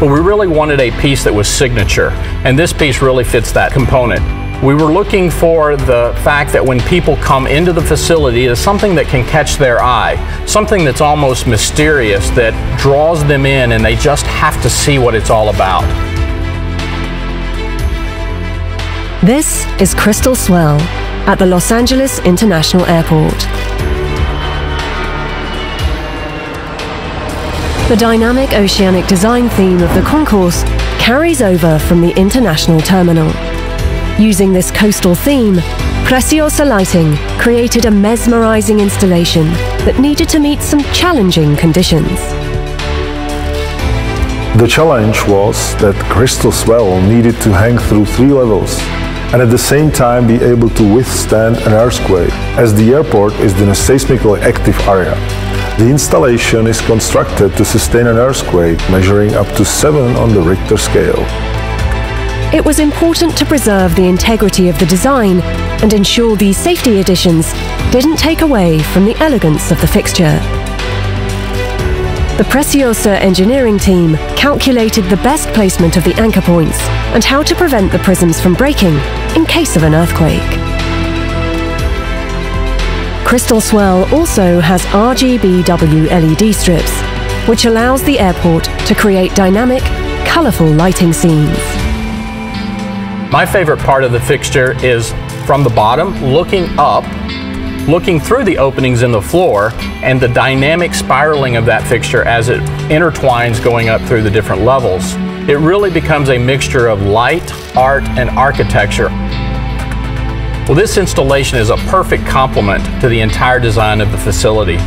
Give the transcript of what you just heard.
but we really wanted a piece that was signature, and this piece really fits that component. We were looking for the fact that when people come into the facility, it's something that can catch their eye, something that's almost mysterious, that draws them in and they just have to see what it's all about. This is Crystal Swell at the Los Angeles International Airport. The dynamic oceanic design theme of the concourse carries over from the international terminal. Using this coastal theme, Preciosa Lighting created a mesmerizing installation that needed to meet some challenging conditions. The challenge was that Crystal Swell needed to hang through 3 levels and at the same time be able to withstand an earthquake, as the airport is in a seismically active area. The installation is constructed to sustain an earthquake measuring up to 7 on the Richter scale. It was important to preserve the integrity of the design and ensure these safety additions didn't take away from the elegance of the fixture. The Preciosa engineering team calculated the best placement of the anchor points and how to prevent the prisms from breaking in case of an earthquake. Crystal Swell also has RGBW LED strips, which allows the airport to create dynamic, colorful lighting scenes. My favorite part of the fixture is from the bottom, looking up, looking through the openings in the floor, and the dynamic spiraling of that fixture as it intertwines going up through the different levels. It really becomes a mixture of light, art, and architecture. Well, this installation is a perfect complement to the entire design of the facility.